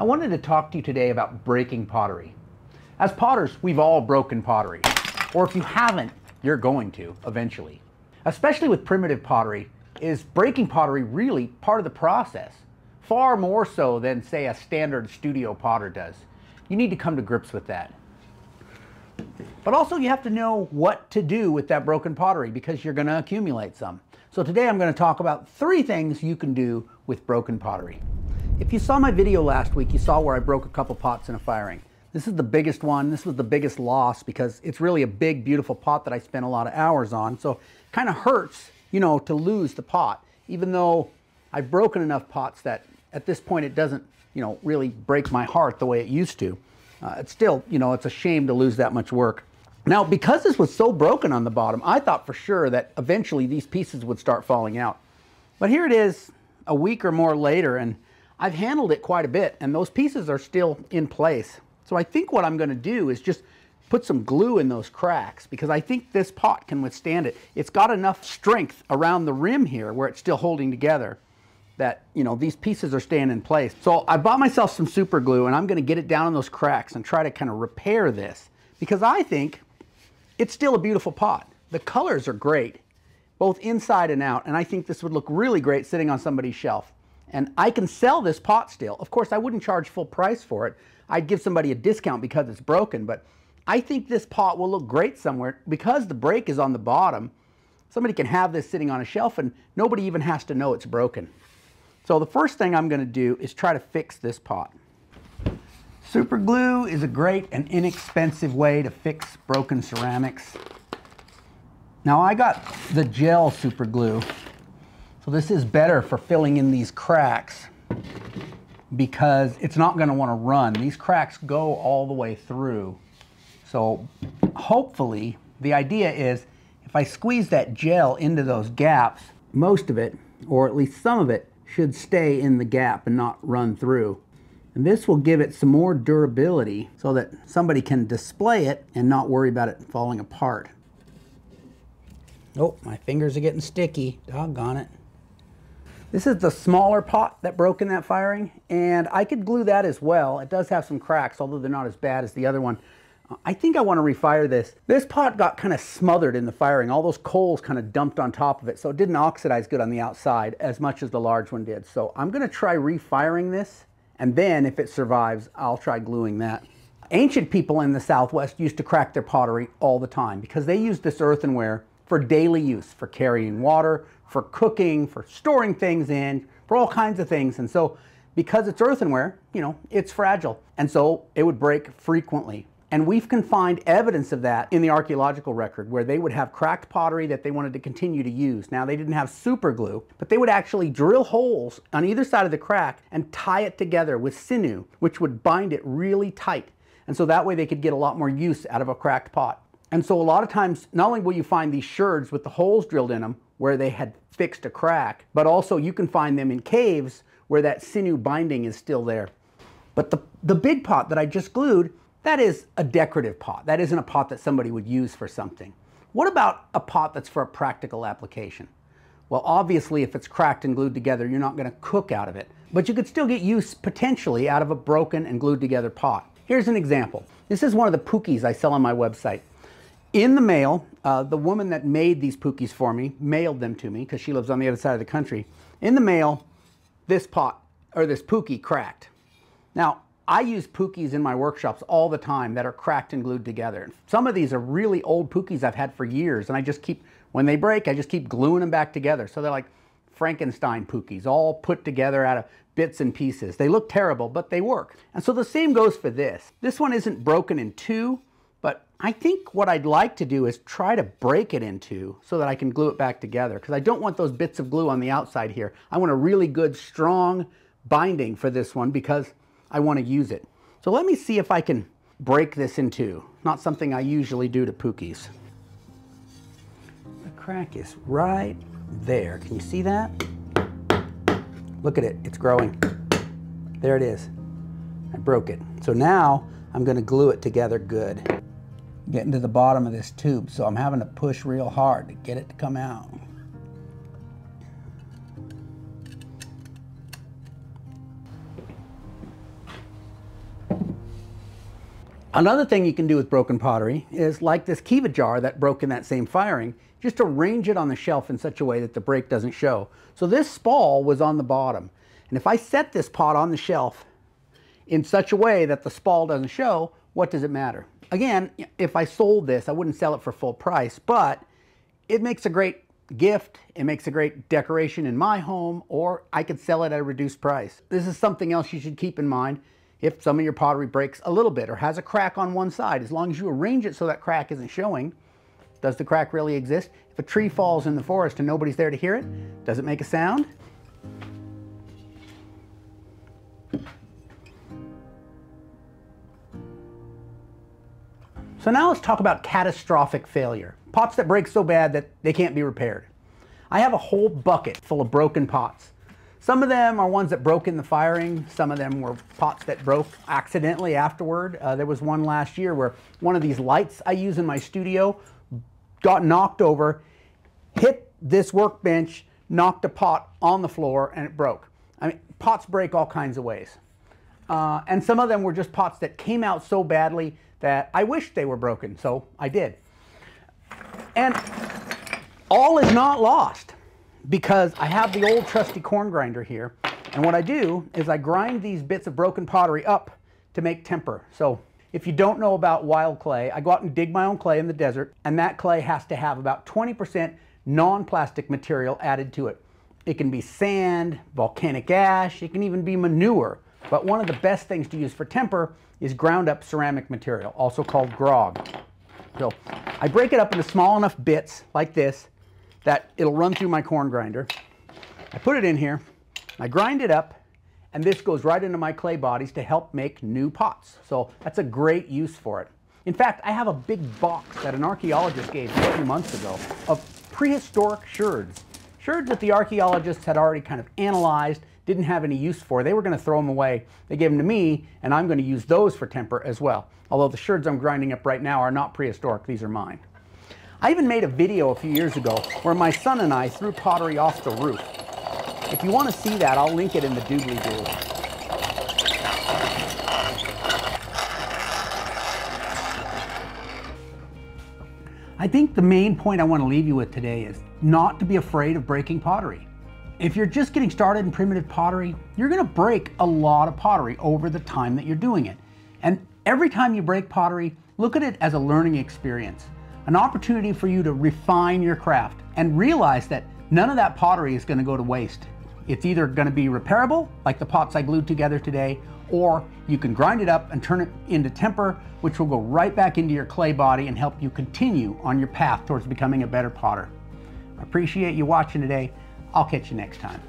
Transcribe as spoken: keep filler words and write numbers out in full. I wanted to talk to you today about breaking pottery. As potters, we've all broken pottery. Or if you haven't, you're going to eventually. Especially with primitive pottery, is breaking pottery really part of the process? Far more so than, say, a standard studio potter does. You need to come to grips with that. But also you have to know what to do with that broken pottery because you're going to accumulate some. So today I'm going to talk about three things you can do with broken pottery. If you saw my video last week, you saw where I broke a couple pots in a firing. This is the biggest one. This was the biggest loss because it's really a big, beautiful pot that I spent a lot of hours on. So it kind of hurts, you know, to lose the pot, even though I've broken enough pots that at this point it doesn't, you know, really break my heart the way it used to. Uh, it's still, you know, it's a shame to lose that much work. Now, because this was so broken on the bottom, I thought for sure that eventually these pieces would start falling out. But here it is a week or more later, and I've handled it quite a bit, and those pieces are still in place. So I think what I'm going to do is just put some glue in those cracks because I think this pot can withstand it. It's got enough strength around the rim here where it's still holding together that, you know, these pieces are staying in place. So I bought myself some super glue and I'm gonna get it down in those cracks and try to kind of repair this because I think it's still a beautiful pot. The colors are great, both inside and out, and I think this would look really great sitting on somebody's shelf. And I can sell this pot still. Of course, I wouldn't charge full price for it. I'd give somebody a discount because it's broken, but I think this pot will look great somewhere because the break is on the bottom. Somebody can have this sitting on a shelf and nobody even has to know it's broken. So the first thing I'm going to do is try to fix this pot. Super glue is a great and inexpensive way to fix broken ceramics. Now I got the gel super glue, so this is better for filling in these cracks because it's not going to want to run. These cracks go all the way through. So hopefully the idea is if I squeeze that gel into those gaps, most of it, or at least some of it, should stay in the gap and not run through. And this will give it some more durability so that somebody can display it and not worry about it falling apart. Oh, my fingers are getting sticky. Doggone it. This is the smaller pot that broke in that firing, and I could glue that as well. It does have some cracks, although they're not as bad as the other one. I think I want to refire this. This pot got kind of smothered in the firing. All those coals kind of dumped on top of it, so it didn't oxidize good on the outside as much as the large one did. So I'm going to try refiring this, and then if it survives, I'll try gluing that. Ancient people in the Southwest used to crack their pottery all the time because they used this earthenware for daily use, for carrying water, for cooking, for storing things in, for all kinds of things. And so because it's earthenware, you know, it's fragile. And so it would break frequently. And we've confined evidence of that in the archaeological record where they would have cracked pottery that they wanted to continue to use. Now, they didn't have super glue, but they would actually drill holes on either side of the crack and tie it together with sinew, which would bind it really tight. And so that way they could get a lot more use out of a cracked pot. And so a lot of times, not only will you find these sherds with the holes drilled in them where they had fixed a crack, but also you can find them in caves where that sinew binding is still there. But the, the big pot that I just glued, that is a decorative pot. That isn't a pot that somebody would use for something. What about a pot that's for a practical application? Well, obviously, if it's cracked and glued together, you're not going to cook out of it. But you could still get use, potentially, out of a broken and glued together pot. Here's an example. This is one of the pukis I sell on my website. In the mail, uh, the woman that made these pukis for me mailed them to me because she lives on the other side of the country. In the mail, this pot, or this puki, cracked. Now, I use pukis in my workshops all the time that are cracked and glued together. Some of these are really old pukis I've had for years, and I just keep, when they break, I just keep gluing them back together. So they're like Frankenstein pukis, all put together out of bits and pieces. They look terrible, but they work. And so the same goes for this. This one isn't broken in two, but I think what I'd like to do is try to break it in two so that I can glue it back together, because I don't want those bits of glue on the outside here. I want a really good, strong binding for this one because I want to use it. So let me see if I can break this in two. Not something I usually do to pukis. The crack is right there. Can you see that? Look at it, it's growing. There it is. I broke it. So now I'm going to glue it together good. Getting to the bottom of this tube, so I'm having to push real hard to get it to come out. Another thing you can do with broken pottery is, like this kiva jar that broke in that same firing, just arrange it on the shelf in such a way that the break doesn't show. So this spall was on the bottom, and if I set this pot on the shelf in such a way that the spall doesn't show, what does it matter? Again, if I sold this, I wouldn't sell it for full price, but it makes a great gift, it makes a great decoration in my home, or I could sell it at a reduced price. This is something else you should keep in mind. If some of your pottery breaks a little bit or has a crack on one side, as long as you arrange it so that crack isn't showing, does the crack really exist? If a tree falls in the forest and nobody's there to hear it, does it make a sound? So now let's talk about catastrophic failure. Pots that break so bad that they can't be repaired. I have a whole bucket full of broken pots. Some of them are ones that broke in the firing. Some of them were pots that broke accidentally afterward. Uh, there was one last year where one of these lights I use in my studio got knocked over, hit this workbench, knocked a pot on the floor, and it broke. I mean, pots break all kinds of ways. Uh, and some of them were just pots that came out so badly that I wished they were broken, so I did. And all is not lost, because I have the old trusty corn grinder here, and what I do is I grind these bits of broken pottery up to make temper. So if you don't know about wild clay, I go out and dig my own clay in the desert, and that clay has to have about twenty percent non-plastic material added to it. It can be sand, volcanic ash, it can even be manure, but one of the best things to use for temper is ground up ceramic material, also called grog. So I break it up into small enough bits like this that it'll run through my corn grinder. I put it in here, I grind it up, and this goes right into my clay bodies to help make new pots. So that's a great use for it. In fact, I have a big box that an archaeologist gave me a few months ago of prehistoric sherds. Sherds that the archaeologists had already kind of analyzed, didn't have any use for. They were going to throw them away. They gave them to me, and I'm going to use those for temper as well. Although the sherds I'm grinding up right now are not prehistoric, these are mine. I even made a video a few years ago where my son and I threw pottery off the roof. If you want to see that, I'll link it in the doobly-doo. I think the main point I want to leave you with today is not to be afraid of breaking pottery. If you're just getting started in primitive pottery, you're going to break a lot of pottery over the time that you're doing it. And every time you break pottery, look at it as a learning experience. An opportunity for you to refine your craft and realize that none of that pottery is going to go to waste. It's either going to be repairable, like the pots I glued together today, or you can grind it up and turn it into temper, which will go right back into your clay body and help you continue on your path towards becoming a better potter. I appreciate you watching today. I'll catch you next time.